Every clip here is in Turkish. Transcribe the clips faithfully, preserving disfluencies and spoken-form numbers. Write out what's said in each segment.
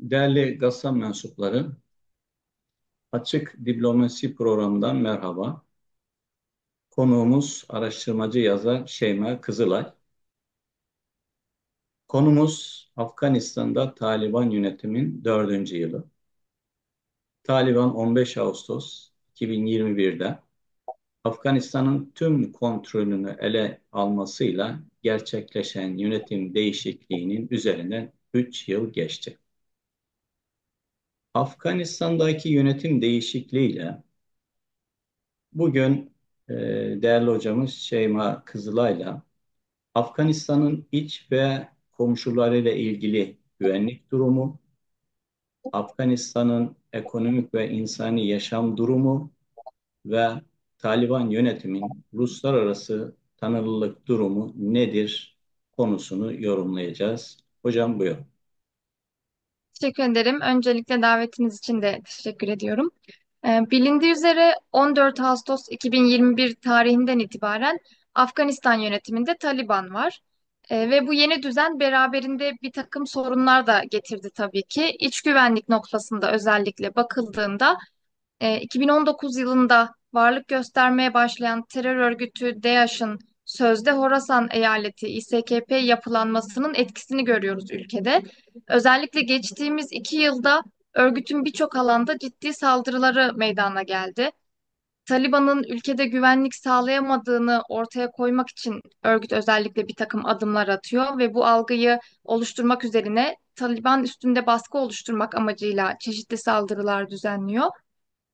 Değerli Gassam mensupları, Açık Diplomasi programından merhaba. Konuğumuz araştırmacı yazar Şeyma Kızılay. Konumuz Afganistan'da Taliban yönetimin dördüncü yılı. Taliban on beş Ağustos iki bin yirmi bir'de Afganistan'ın tüm kontrolünü ele almasıyla gerçekleşen yönetim değişikliğinin üzerine üç yıl geçti. Afganistan'daki yönetim değişikliğiyle bugün e, değerli hocamız Şeyma Kızılay'la Afganistan'ın iç ve komşularıyla ilgili güvenlik durumu, Afganistan'ın ekonomik ve insani yaşam durumu ve Taliban yönetimin uluslararası tanınırlık durumu nedir konusunu yorumlayacağız. Hocam buyurun. Teşekkür ederim. Öncelikle davetiniz için de teşekkür ediyorum. Bilindiği üzere on dört Ağustos iki bin yirmi bir tarihinden itibaren Afganistan yönetiminde Taliban var. Ve bu yeni düzen beraberinde bir takım sorunlar da getirdi tabii ki. İç güvenlik noktasında özellikle bakıldığında iki bin on dokuz yılında varlık göstermeye başlayan terör örgütü DAEŞ'in sözde Horasan eyaleti İ S K P yapılanmasının etkisini görüyoruz ülkede. Özellikle geçtiğimiz iki yılda örgütün birçok alanda ciddi saldırıları meydana geldi. Taliban'ın ülkede güvenlik sağlayamadığını ortaya koymak için örgüt özellikle bir takım adımlar atıyor ve bu algıyı oluşturmak üzerine Taliban üstünde baskı oluşturmak amacıyla çeşitli saldırılar düzenliyor.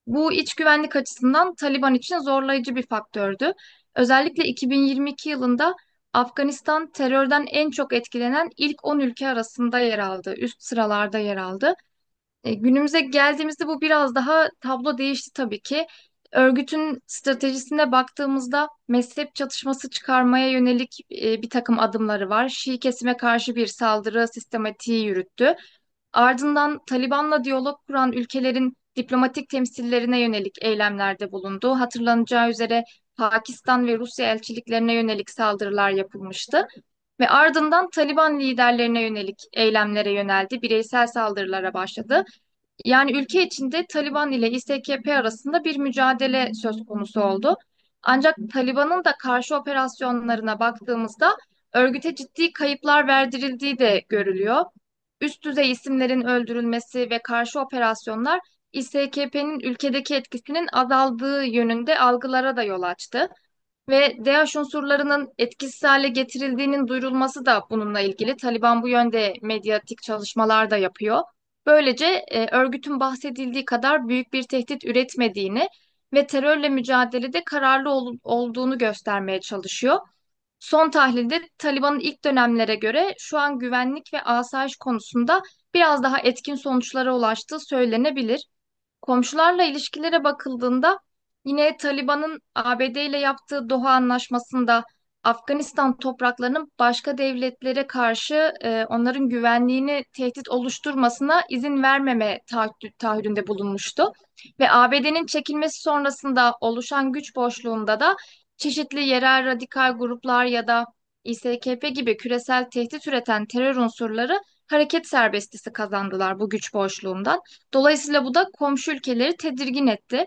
Bu iç güvenlik açısından Taliban için zorlayıcı bir faktördü. Özellikle iki bin yirmi iki yılında Afganistan terörden en çok etkilenen ilk on ülke arasında yer aldı, üst sıralarda yer aldı. E, günümüze geldiğimizde bu biraz daha tablo değişti tabii ki. Örgütün stratejisine baktığımızda mezhep çatışması çıkarmaya yönelik e, bir takım adımları var. Şii kesime karşı bir saldırı sistematiği yürüttü. Ardından Taliban'la diyalog kuran ülkelerin diplomatik temsillerine yönelik eylemlerde bulundu. Hatırlanacağı üzere Pakistan ve Rusya elçiliklerine yönelik saldırılar yapılmıştı ve ardından Taliban liderlerine yönelik eylemlere yöneldi, bireysel saldırılara başladı. Yani ülke içinde Taliban ile İ S K P arasında bir mücadele söz konusu oldu. Ancak Taliban'ın da karşı operasyonlarına baktığımızda örgüte ciddi kayıplar verdirildiği de görülüyor. Üst düzey isimlerin öldürülmesi ve karşı operasyonlar İ S K P'nin ülkedeki etkisinin azaldığı yönünde algılara da yol açtı. Ve DAEŞ unsurlarının etkisiz hale getirildiğinin duyurulması da bununla ilgili. Taliban bu yönde medyatik çalışmalar da yapıyor. Böylece e, örgütün bahsedildiği kadar büyük bir tehdit üretmediğini ve terörle mücadelede kararlı ol- olduğunu göstermeye çalışıyor. Son tahlilde Taliban'ın ilk dönemlere göre şu an güvenlik ve asayiş konusunda biraz daha etkin sonuçlara ulaştığı söylenebilir. Komşularla ilişkilere bakıldığında yine Taliban'ın A B D ile yaptığı Doha Anlaşması'nda Afganistan topraklarının başka devletlere karşı e, onların güvenliğini tehdit oluşturmasına izin vermeme taahhüdünde bulunmuştu. Ve A B D'nin çekilmesi sonrasında oluşan güç boşluğunda da çeşitli yerel radikal gruplar ya da İ S K P gibi küresel tehdit üreten terör unsurları hareket serbestisi kazandılar bu güç boşluğundan. Dolayısıyla bu da komşu ülkeleri tedirgin etti.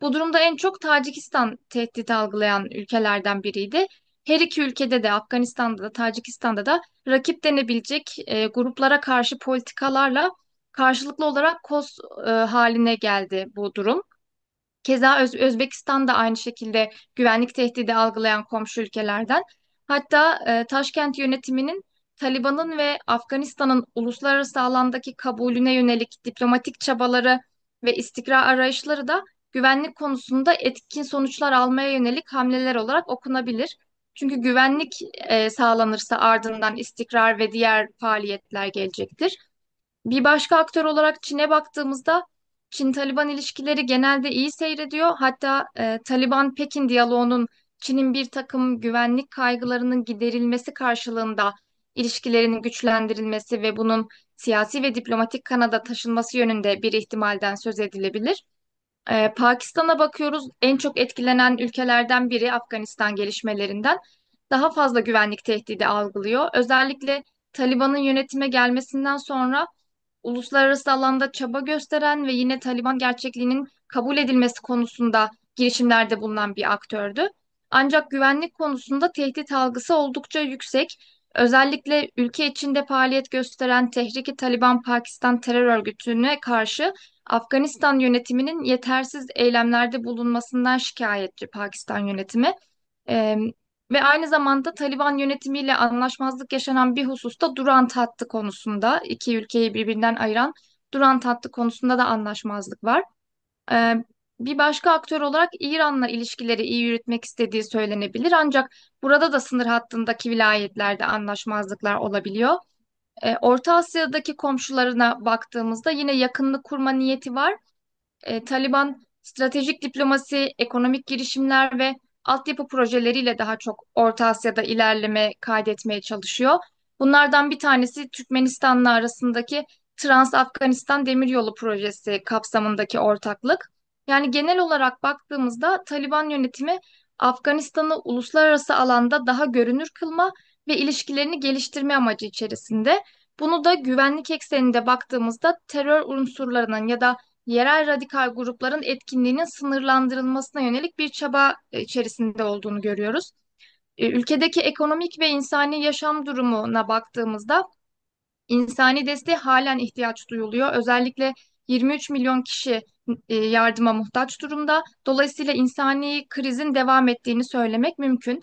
Bu durumda en çok Tacikistan tehdit algılayan ülkelerden biriydi. Her iki ülkede de, Afganistan'da da Tacikistan'da da rakip denebilecek e, gruplara karşı politikalarla karşılıklı olarak koz e, haline geldi bu durum. Keza Öz- Özbekistan da aynı şekilde güvenlik tehdidi algılayan komşu ülkelerden. Hatta e, Taşkent yönetiminin Taliban'ın ve Afganistan'ın uluslararası alandaki kabulüne yönelik diplomatik çabaları ve istikrar arayışları da güvenlik konusunda etkin sonuçlar almaya yönelik hamleler olarak okunabilir. Çünkü güvenlik e, sağlanırsa ardından istikrar ve diğer faaliyetler gelecektir. Bir başka aktör olarak Çin'e baktığımızda Çin-Taliban ilişkileri genelde iyi seyrediyor. Hatta e, Taliban-Pekin diyaloğunun Çin'in bir takım güvenlik kaygılarının giderilmesi karşılığında ilişkilerinin güçlendirilmesi ve bunun siyasi ve diplomatik kanada taşınması yönünde bir ihtimalden söz edilebilir. Ee, Pakistan'a bakıyoruz. En çok etkilenen ülkelerden biri Afganistan gelişmelerinden. Daha fazla güvenlik tehdidi algılıyor. Özellikle Taliban'ın yönetime gelmesinden sonra uluslararası alanda çaba gösteren ve yine Taliban gerçekliğinin kabul edilmesi konusunda girişimlerde bulunan bir aktördü. Ancak güvenlik konusunda tehdit algısı oldukça yüksek. Özellikle ülke içinde faaliyet gösteren Tehrik-i Taliban Pakistan terör örgütüne karşı Afganistan yönetiminin yetersiz eylemlerde bulunmasından şikayetçi Pakistan yönetimi. Ee, ve aynı zamanda Taliban yönetimiyle anlaşmazlık yaşanan bir hususta Durant Hattı konusunda, iki ülkeyi birbirinden ayıran Durant Hattı konusunda da anlaşmazlık var. Ee, Bir başka aktör olarak İran'la ilişkileri iyi yürütmek istediği söylenebilir. Ancak burada da sınır hattındaki vilayetlerde anlaşmazlıklar olabiliyor. E, Orta Asya'daki komşularına baktığımızda yine yakınlık kurma niyeti var. E, Taliban stratejik diplomasi, ekonomik girişimler ve altyapı projeleriyle daha çok Orta Asya'da ilerleme kaydetmeye çalışıyor. Bunlardan bir tanesi Türkmenistan'la arasındaki Trans-Afganistan Demiryolu Projesi kapsamındaki ortaklık. Yani genel olarak baktığımızda Taliban yönetimi Afganistan'ı uluslararası alanda daha görünür kılma ve ilişkilerini geliştirme amacı içerisinde. Bunu da güvenlik ekseninde baktığımızda terör unsurlarının ya da yerel radikal grupların etkinliğinin sınırlandırılmasına yönelik bir çaba içerisinde olduğunu görüyoruz. Ülkedeki ekonomik ve insani yaşam durumuna baktığımızda insani desteğe halen ihtiyaç duyuluyor. Özellikle yirmi üç milyon kişi yardıma muhtaç durumda. Dolayısıyla insani krizin devam ettiğini söylemek mümkün.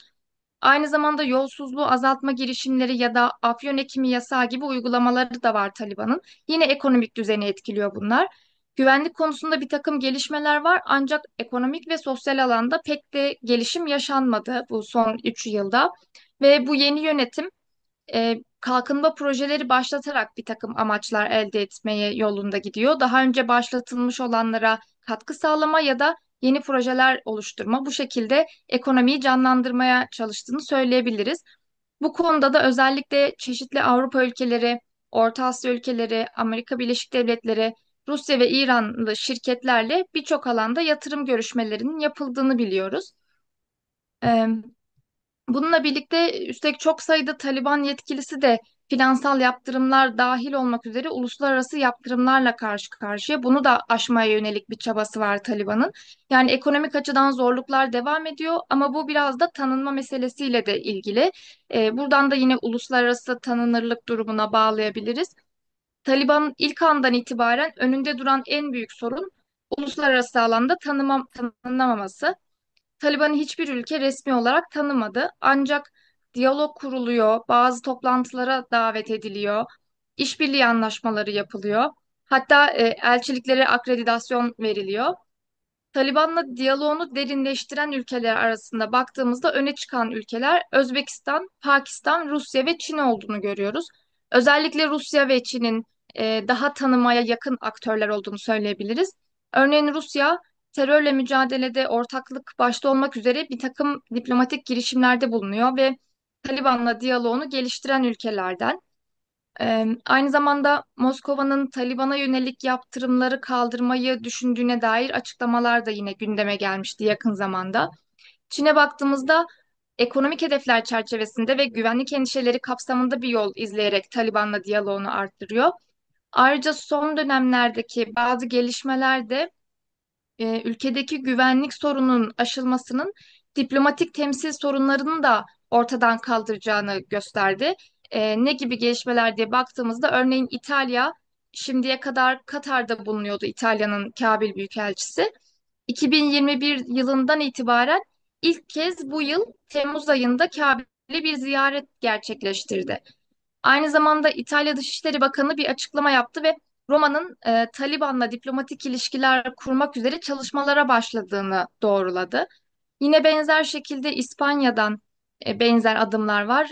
Aynı zamanda yolsuzluğu azaltma girişimleri ya da afyon ekimi yasağı gibi uygulamaları da var Taliban'ın. Yine ekonomik düzeni etkiliyor bunlar. Güvenlik konusunda bir takım gelişmeler var ancak ekonomik ve sosyal alanda pek de gelişim yaşanmadı bu son üç yılda. Ve bu yeni yönetim e, kalkınma projeleri başlatarak bir takım amaçlar elde etmeye yolunda gidiyor. Daha önce başlatılmış olanlara katkı sağlama ya da yeni projeler oluşturma, bu şekilde ekonomiyi canlandırmaya çalıştığını söyleyebiliriz. Bu konuda da özellikle çeşitli Avrupa ülkeleri, Orta Asya ülkeleri, Amerika Birleşik Devletleri, Rusya ve İranlı şirketlerle birçok alanda yatırım görüşmelerinin yapıldığını biliyoruz. Ee, Bununla birlikte üstelik çok sayıda Taliban yetkilisi de finansal yaptırımlar dahil olmak üzere uluslararası yaptırımlarla karşı karşıya. Bunu da aşmaya yönelik bir çabası var Taliban'ın. Yani ekonomik açıdan zorluklar devam ediyor ama bu biraz da tanınma meselesiyle de ilgili. Ee, buradan da yine uluslararası tanınırlık durumuna bağlayabiliriz. Taliban'ın ilk andan itibaren önünde duran en büyük sorun uluslararası alanda tanımam, tanınamaması. Taliban'ı hiçbir ülke resmi olarak tanımadı. Ancak diyalog kuruluyor, bazı toplantılara davet ediliyor, işbirliği anlaşmaları yapılıyor. Hatta e, elçiliklere akreditasyon veriliyor. Taliban'la diyaloğunu derinleştiren ülkeler arasında baktığımızda öne çıkan ülkeler Özbekistan, Pakistan, Rusya ve Çin olduğunu görüyoruz. Özellikle Rusya ve Çin'in e, daha tanımaya yakın aktörler olduğunu söyleyebiliriz. Örneğin Rusya, terörle mücadelede ortaklık başta olmak üzere bir takım diplomatik girişimlerde bulunuyor ve Taliban'la diyaloğunu geliştiren ülkelerden. Ee, aynı zamanda Moskova'nın Taliban'a yönelik yaptırımları kaldırmayı düşündüğüne dair açıklamalar da yine gündeme gelmişti yakın zamanda. Çin'e baktığımızda ekonomik hedefler çerçevesinde ve güvenlik endişeleri kapsamında bir yol izleyerek Taliban'la diyaloğunu arttırıyor. Ayrıca son dönemlerdeki bazı gelişmeler de ülkedeki güvenlik sorununun aşılmasının diplomatik temsil sorunlarını da ortadan kaldıracağını gösterdi. E, ne gibi gelişmeler diye baktığımızda örneğin İtalya, şimdiye kadar Katar'da bulunuyordu İtalya'nın Kabil Büyükelçisi. iki bin yirmi bir yılından itibaren ilk kez bu yıl Temmuz ayında Kabil'e bir ziyaret gerçekleştirdi. Aynı zamanda İtalya Dışişleri Bakanı bir açıklama yaptı ve Roma'nın e, Taliban'la diplomatik ilişkiler kurmak üzere çalışmalara başladığını doğruladı. Yine benzer şekilde İspanya'dan e, benzer adımlar var.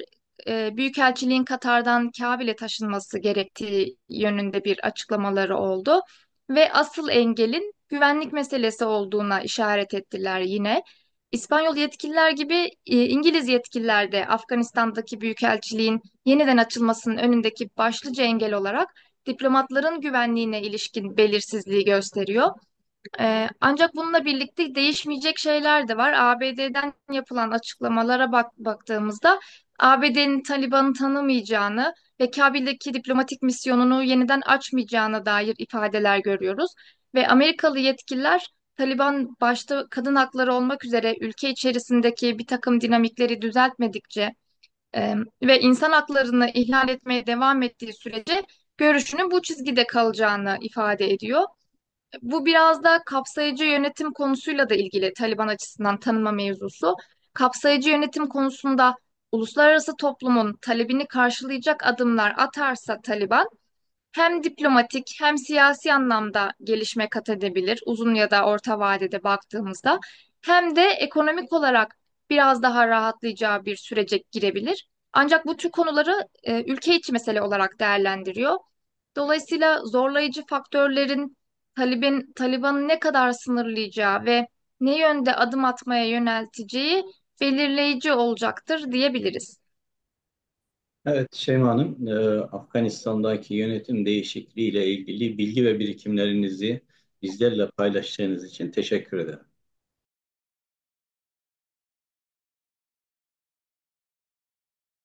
E, Büyükelçiliğin Katar'dan Kabil'e taşınması gerektiği yönünde bir açıklamaları oldu. Ve asıl engelin güvenlik meselesi olduğuna işaret ettiler yine. İspanyol yetkililer gibi e, İngiliz yetkililer de Afganistan'daki Büyükelçiliğin yeniden açılmasının önündeki başlıca engel olarak diplomatların güvenliğine ilişkin belirsizliği gösteriyor. Ee, ancak bununla birlikte değişmeyecek şeyler de var. A B D'den yapılan açıklamalara bak baktığımızda A B D'nin Taliban'ı tanımayacağını ve Kabil'deki diplomatik misyonunu yeniden açmayacağına dair ifadeler görüyoruz. Ve Amerikalı yetkililer Taliban başta kadın hakları olmak üzere ülke içerisindeki bir takım dinamikleri düzeltmedikçe e, ve insan haklarını ihlal etmeye devam ettiği sürece görüşünün bu çizgide kalacağını ifade ediyor. Bu biraz da kapsayıcı yönetim konusuyla da ilgili Taliban açısından tanıma mevzusu. Kapsayıcı yönetim konusunda uluslararası toplumun talebini karşılayacak adımlar atarsa Taliban hem diplomatik hem siyasi anlamda gelişme kat edebilir uzun ya da orta vadede baktığımızda hem de ekonomik olarak biraz daha rahatlayacağı bir sürece girebilir. Ancak bu tür konuları e, ülke içi mesele olarak değerlendiriyor. Dolayısıyla zorlayıcı faktörlerin Taliban, Taliban'ı ne kadar sınırlayacağı ve ne yönde adım atmaya yönelteceği belirleyici olacaktır diyebiliriz. Evet Şeyma Hanım, e, Afganistan'daki yönetim değişikliği ile ilgili bilgi ve birikimlerinizi bizlerle paylaştığınız için teşekkür ederim.